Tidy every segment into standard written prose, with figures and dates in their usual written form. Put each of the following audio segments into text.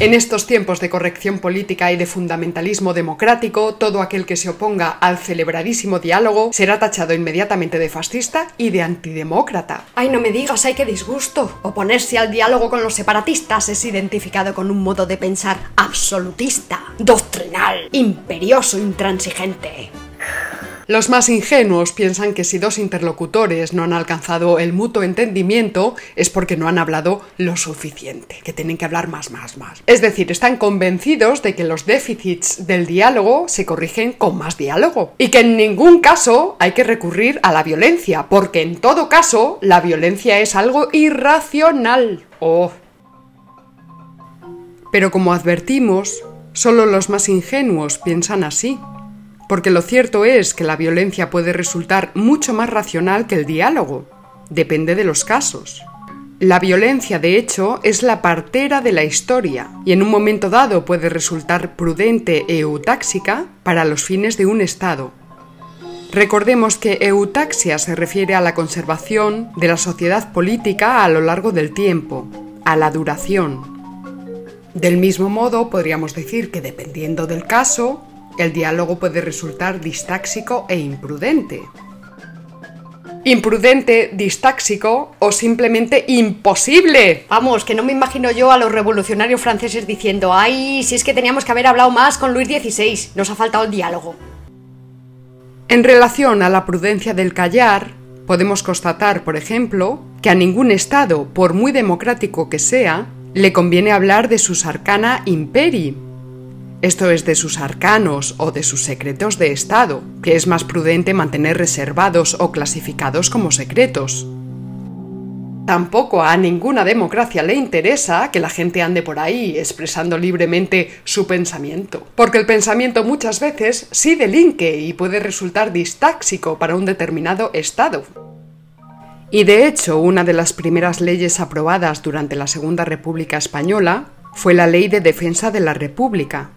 En estos tiempos de corrección política y de fundamentalismo democrático, todo aquel que se oponga al celebradísimo diálogo será tachado inmediatamente de fascista y de antidemócrata. ¡Ay, no me digas! ¡Ay, qué disgusto! Oponerse al diálogo con los separatistas es identificado con un modo de pensar absolutista, doctrinal, imperioso, intransigente. Los más ingenuos piensan que si dos interlocutores no han alcanzado el mutuo entendimiento es porque no han hablado lo suficiente, que tienen que hablar más. Es decir, están convencidos de que los déficits del diálogo se corrigen con más diálogo y que en ningún caso hay que recurrir a la violencia, porque en todo caso la violencia es algo irracional. ¡Oh! Pero como advertimos, solo los más ingenuos piensan así. Porque lo cierto es que la violencia puede resultar mucho más racional que el diálogo. Depende de los casos. La violencia, de hecho, es la partera de la historia y en un momento dado puede resultar prudente e eutáxica para los fines de un Estado. Recordemos que eutaxia se refiere a la conservación de la sociedad política a lo largo del tiempo, a la duración. Del mismo modo, podríamos decir que dependiendo del caso, el diálogo puede resultar distáxico e imprudente. Imprudente, distáxico o simplemente imposible. Vamos, que no me imagino yo a los revolucionarios franceses diciendo ¡ay, si es que teníamos que haber hablado más con Luis XVI! Nos ha faltado el diálogo. En relación a la prudencia del callar, podemos constatar, por ejemplo, que a ningún Estado, por muy democrático que sea, le conviene hablar de sus arcana imperi. Esto es de sus arcanos o de sus secretos de Estado, que es más prudente mantener reservados o clasificados como secretos. Tampoco a ninguna democracia le interesa que la gente ande por ahí expresando libremente su pensamiento, porque el pensamiento muchas veces sí delinque y puede resultar distáxico para un determinado Estado. Y de hecho, una de las primeras leyes aprobadas durante la Segunda República Española fue la Ley de Defensa de la República.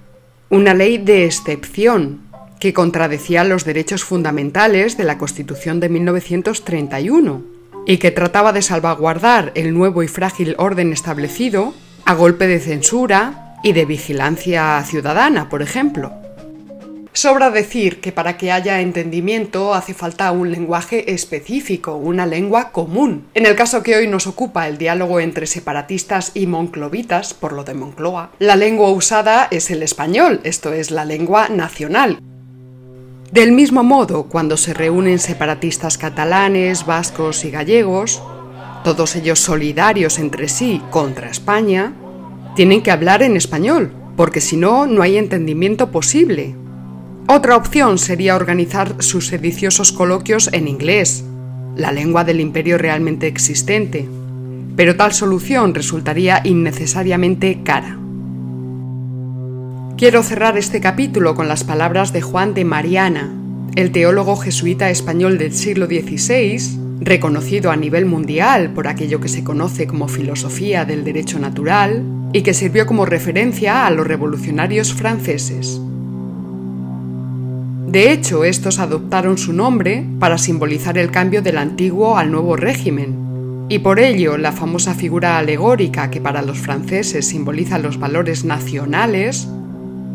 Una ley de excepción que contradecía los derechos fundamentales de la Constitución de 1931 y que trataba de salvaguardar el nuevo y frágil orden establecido a golpe de censura y de vigilancia ciudadana, por ejemplo. Sobra decir que para que haya entendimiento hace falta un lenguaje específico, una lengua común. En el caso que hoy nos ocupa, el diálogo entre separatistas y monclovitas, por lo de Moncloa, la lengua usada es el español, esto es la lengua nacional. Del mismo modo, cuando se reúnen separatistas catalanes, vascos y gallegos, todos ellos solidarios entre sí contra España, tienen que hablar en español, porque si no, no hay entendimiento posible. Otra opción sería organizar sus sediciosos coloquios en inglés, la lengua del imperio realmente existente, pero tal solución resultaría innecesariamente cara. Quiero cerrar este capítulo con las palabras de Juan de Mariana, el teólogo jesuita español del siglo XVI, reconocido a nivel mundial por aquello que se conoce como filosofía del derecho natural y que sirvió como referencia a los revolucionarios franceses. De hecho, estos adoptaron su nombre para simbolizar el cambio del antiguo al nuevo régimen, y por ello la famosa figura alegórica que para los franceses simboliza los valores nacionales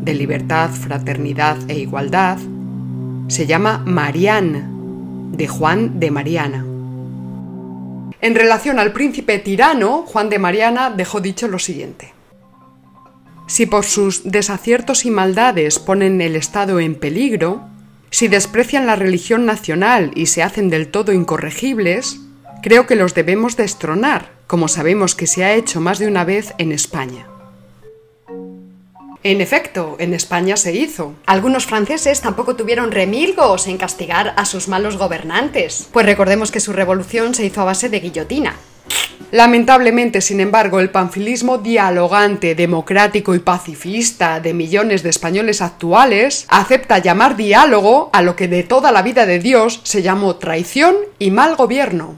de libertad, fraternidad e igualdad, se llama Marianne, de Juan de Mariana. En relación al príncipe tirano, Juan de Mariana dejó dicho lo siguiente: si por sus desaciertos y maldades ponen el Estado en peligro, si desprecian la religión nacional y se hacen del todo incorregibles, creo que los debemos destronar, como sabemos que se ha hecho más de una vez en España. En efecto, en España se hizo. Algunos franceses tampoco tuvieron remilgos en castigar a sus malos gobernantes, pues recordemos que su revolución se hizo a base de guillotina. Lamentablemente, sin embargo, el panfilismo dialogante, democrático y pacifista de millones de españoles actuales acepta llamar diálogo a lo que de toda la vida de Dios se llamó traición y mal gobierno.